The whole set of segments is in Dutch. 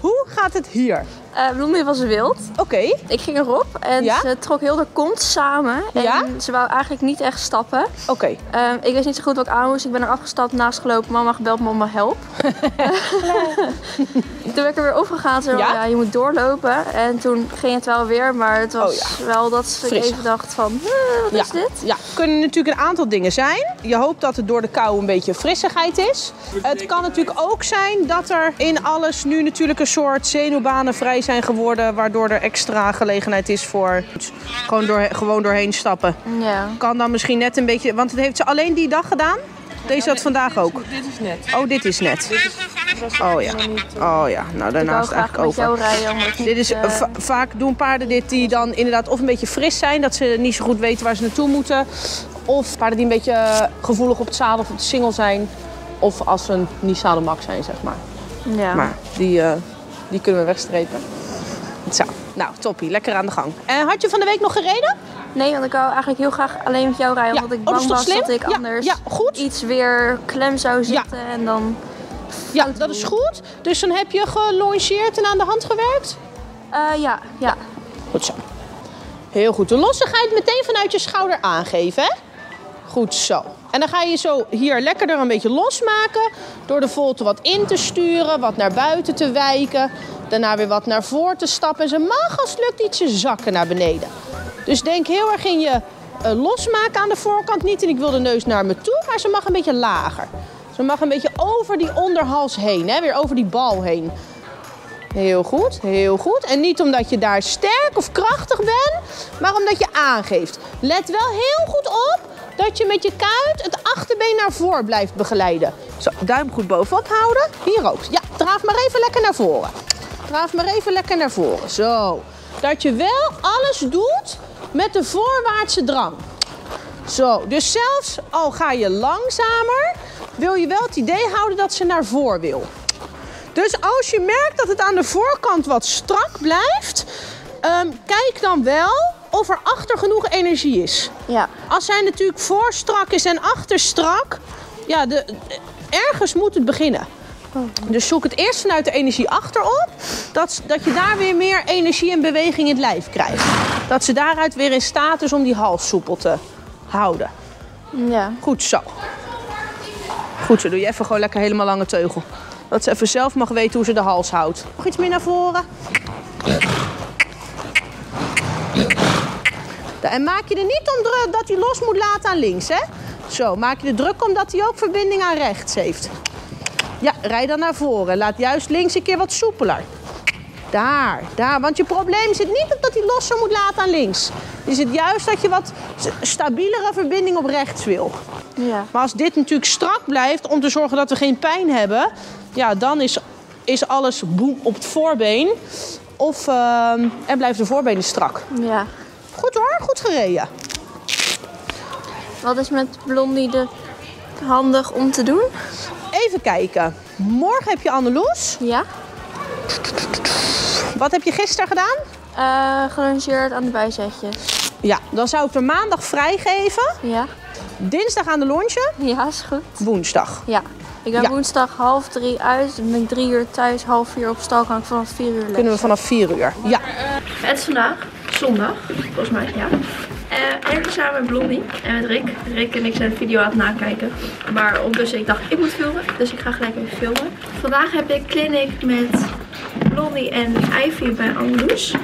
Hoe gaat het hier? Blondie was wild. Oké. Ik ging erop en ze trok heel de kont samen. En ze wou eigenlijk niet echt stappen. Oké. Ik wist niet zo goed wat ik aan moest. Ik ben er afgestapt, naast gelopen. Mama gebeld, mama help. Toen ben ik er weer opgegaan. Ze ja, je moet doorlopen. En toen ging het wel weer, maar het was wel dat ik even dacht van, wat is dit? Ja, het kunnen natuurlijk een aantal dingen zijn. Je hoopt dat het door de kou een beetje frissigheid is. Het kan natuurlijk ook zijn dat er in alles nu natuurlijk een soort zenuwbanen vrij zijn geworden, waardoor er extra gelegenheid is voor gewoon, gewoon doorheen stappen. Ja. Kan dan misschien net een beetje, want het heeft ze alleen die dag gedaan? Deze had vandaag ook? Dit is net. Oh, dit is net. Oh ja. Oh ja, nou daarnaast eigenlijk over. Dit is vaak doen paarden dit die dan inderdaad of een beetje fris zijn, dat ze niet zo goed weten waar ze naartoe moeten. Of paarden die een beetje gevoelig op het zadel of op de singel zijn. Of als ze niet zadelmak zijn, zeg maar. Ja. Maar die kunnen we wegstrepen. Zo, nou toppie, lekker aan de gang. Had je van de week nog gereden? Nee, want ik wou eigenlijk heel graag alleen met jou rijden. Omdat ik bang was dat ik anders iets weer klem zou zitten. En dan dat is goed. Dus dan heb je gelongeerd en aan de hand gewerkt? Ja. Goed zo. Heel goed. De losse ga je het meteen vanuit je schouder aangeven, hè? Goed zo. En dan ga je zo hier lekkerder een beetje losmaken. Door de volte wat in te sturen, wat naar buiten te wijken. Daarna weer wat naar voren te stappen. En ze mag als het lukt ietsje zakken naar beneden. Dus denk heel erg in je losmaken aan de voorkant. Niet en ik wil de neus naar me toe, maar ze mag een beetje lager. Ze mag een beetje over die onderhals heen, hè? Weer over die bal heen. Heel goed, heel goed. En niet omdat je daar sterk of krachtig bent, maar omdat je aangeeft. Let wel heel goed op dat je met je kuit het achterbeen naar voren blijft begeleiden. Zo, duim goed bovenop houden. Hier ook. Ja, draaf maar even lekker naar voren. Draaf maar even lekker naar voren. Zo. Dat je wel alles doet met de voorwaartse drang. Zo. Dus zelfs al ga je langzamer, wil je wel het idee houden dat ze naar voren wil. Dus als je merkt dat het aan de voorkant wat strak blijft, kijk dan wel of er achter genoeg energie is. Ja. Als zij natuurlijk voor strak is en achter strak, ja, ergens moet het beginnen. Oh. Dus zoek het eerst vanuit de energie achterop, dat je daar weer meer energie en beweging in het lijf krijgt. Dat ze daaruit weer in staat is om die hals soepel te houden. Ja. Goed zo. Goed zo, doe je even gewoon lekker helemaal lange teugel. Dat ze even zelf mag weten hoe ze de hals houdt. Nog iets meer naar voren. En maak je er niet om druk dat hij los moet laten aan links, hè? Zo, maak je er druk om dat hij ook verbinding aan rechts heeft. Ja, rij dan naar voren. Laat juist links een keer wat soepeler. Daar, daar. Want je probleem zit niet op dat hij los moet laten aan links. Je zit juist dat je wat stabielere verbinding op rechts wil. Ja. Maar als dit natuurlijk strak blijft om te zorgen dat we geen pijn hebben, ja, dan is alles boem op het voorbeen. En blijft de voorbenen strak. Ja. Goed hoor, goed gereden. Wat is met Blondie handig om te doen? Even kijken. Morgen heb je Anneloes. Ja. Wat heb je gisteren gedaan? Gelongeerd aan de bijzetjes. Ja, dan zou ik er maandag vrijgeven. Ja. Dinsdag aan de lunchen. Ja, is goed. Woensdag. Ja. Ik ben woensdag 14:30 uit. Dan ben ik 3 uur thuis, half 4 op stal. Kan ik vanaf 4 uur lezen. Kunnen we vanaf 4 uur. Ja. Het is vandaag. Zondag, volgens mij, ja. Ergens samen met Blondie en met Rick. Rick en ik zijn de video aan het nakijken. Maar ondertussen, ik dacht, ik moet filmen. Dus ik ga gelijk even filmen. Vandaag heb ik clinic met Blondie en Ivy bij Anneloes.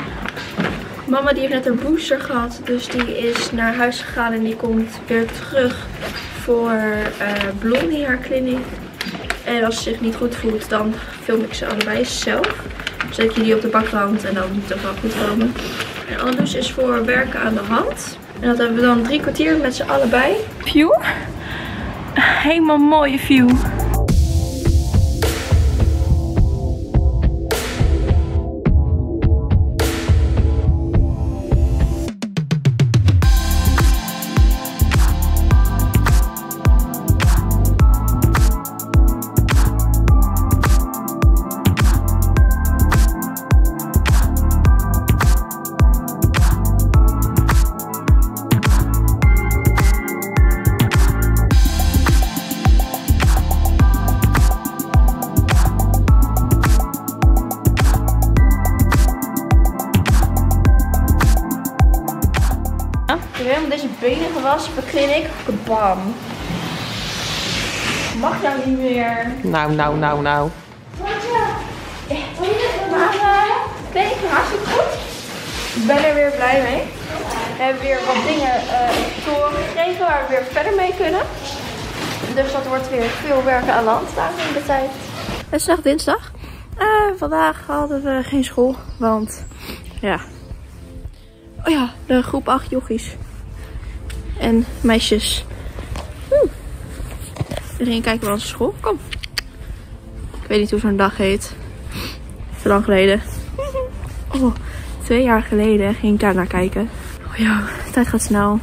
Mama die heeft net een booster gehad. Dus die is naar huis gegaan en die komt weer terug voor Blondie, haar clinic. En als ze zich niet goed voelt, dan film ik ze allebei zelf. Zet je die op de bakrand en dan moet het ook wel goed komen. En Anders is voor werken aan de hand. En dat hebben we dan 3 kwartier met z'n allebei. View. Helemaal mooie view. benen gewassen, beklinic, kabam. Mag nou niet meer. Nou. Wil je dit nog maken? Nee, ik ben hartstikke goed. Ik ben er weer blij mee. We hebben weer wat dingen gekregen waar we weer verder mee kunnen. Dus dat wordt weer veel werken aan de hand staan in de tijd. Het is vandaag dinsdag. Vandaag hadden we geen school, want ja. Oh ja, de groep 8 jochies. En meisjes. We gingen kijken naar onze school. Kom. Ik weet niet hoe zo'n dag heet. Te lang geleden. Oh, 2 jaar geleden ging ik daar naar kijken. Oh ja, de tijd gaat snel.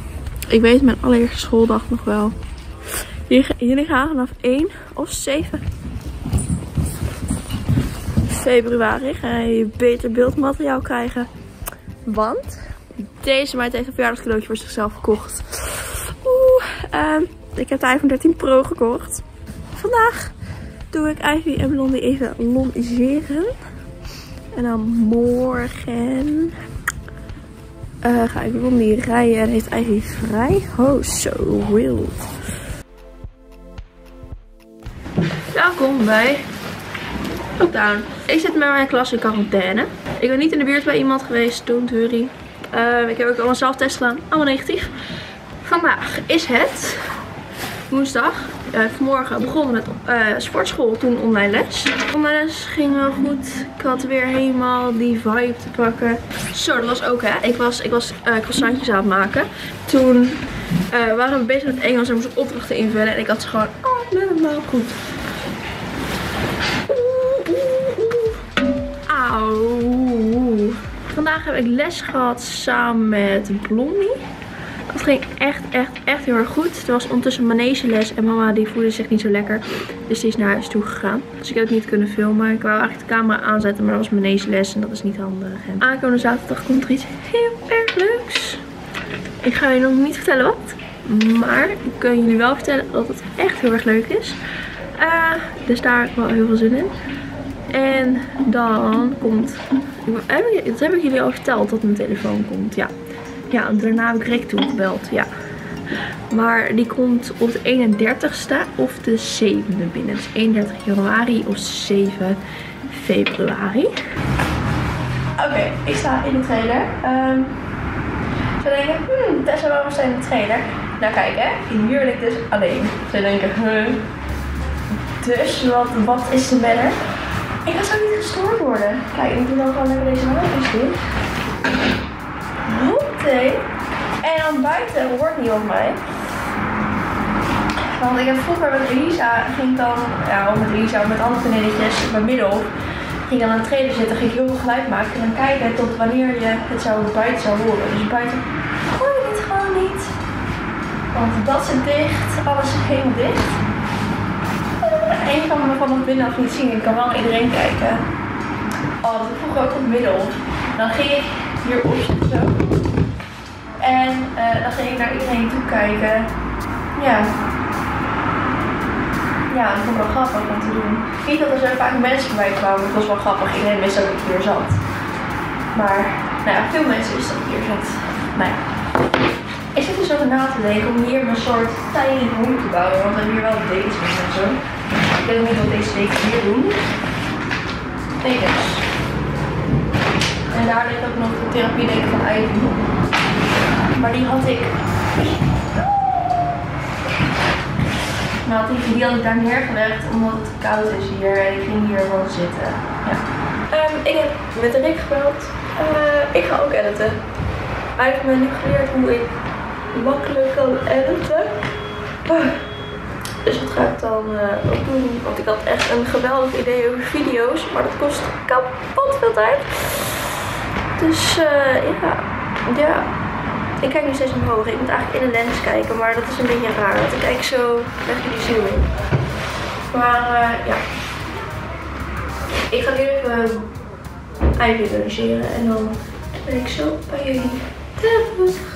Ik weet mijn allereerste schooldag nog wel. Jullie gaan vanaf 1 of 7 februari ga je beter beeldmateriaal krijgen. Want deze meid heeft een verjaardagscadeautje voor zichzelf gekocht. Ik heb de iPhone 13 Pro gekocht. Vandaag doe ik Ivy en Blondie even longiseren. En dan morgen ga ik Blondie rijden en heeft Ivy vrij. Oh, zo wild. Welkom bij Lockdown. Ik zit met mijn klas in quarantaine. Ik ben niet in de buurt bij iemand geweest toen, Thury. Ik heb ook allemaal zelftest gedaan. Allemaal negatief. Vandaag is het woensdag. Vanmorgen begonnen met sportschool, toen online les. Online les ging wel goed. Ik had weer helemaal die vibe te pakken. Zo, dat was ook hè. Ik was croissantjes aan het maken. Toen waren we bezig met Engels en moesten opdrachten invullen. En ik had ze gewoon allemaal goed. Auw. Vandaag heb ik les gehad samen met Blondie. Dat ging echt heel erg goed. Het was ondertussen manegeles en mama die voelde zich niet zo lekker. Dus die is naar huis toe gegaan. Dus ik heb het niet kunnen filmen. Ik wou eigenlijk de camera aanzetten, maar dat was manegeles en dat is niet handig. En aankomende zaterdag komt er iets heel erg leuks. Ik ga jullie nog niet vertellen wat. Maar ik kan jullie wel vertellen dat het echt heel erg leuk is. Dus daar heb ik wel heel veel zin in. En dan komt... Dat heb ik jullie al verteld dat mijn telefoon komt, ja. Ja, en daarna heb ik Rick toegebeld, ja. Maar die komt op de 31ste of de 7e binnen. Dus 31 januari of 7 februari. Oké, ik sta in de trailer. Ze denken, Tessa, waarom sta je in de trailer? Nou kijk hè, hier ben ik dus alleen. Ze denken, dus wat is de matter? Ik ga zo niet gestoord worden. Kijk, ik doe dan gewoon lekker deze handjes doen. En dan buiten hoort niemand mij. Want ik heb vroeger met Lisa, met andere vriendinnetjes, bij middel, ging dan aan de trailer zitten, ging ik heel veel geluid maken en dan kijken tot wanneer je het buiten zou horen. Dus buiten hoor je dit gewoon niet. Want dat zit dicht, alles is helemaal dicht. Eén kan me van het binnenaf niet zien, ik kan wel iedereen kijken. Oh, dat vroeger ook op middel. Dan ging ik hierop zitten zo. En dan ging ik naar iedereen toe kijken. Ja. Ja, dat vond ik wel grappig om te doen. Niet dat er zo vaak mensen bij kwamen, het was wel grappig. Iedereen wist dat ik hier zat. Maar, nou ja, veel mensen wisten dat ik hier zat. Maar ja. Ik zit dus over na te denken om hier een soort tiny room te bouwen. Want we hebben hier wel dates mee en zo. Ik weet niet wat deze week hier doen. Nee, dus. En daar ligt ook nog de therapie denk ik van Ivy. Maar die had ik. Maar die had ik daar neergelegd omdat het koud is hier en ik ging hier gewoon zitten. Ja. Ik heb met Rick gebeld. Ik ga ook editen. Hij heeft me nu geleerd hoe ik makkelijk kan editen. Dus dat ga ik dan ook doen. Want ik had echt een geweldig idee over video's. Maar dat kost kapot veel tijd. Dus ja. Ik kijk nu steeds omhoog. Ik moet eigenlijk in de lens kijken, maar dat is een beetje raar. Want ik kijk zo echt die zoom in. Maar ja. Ik ga nu even luncheren en dan ben ik zo bij jullie terug.